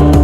love.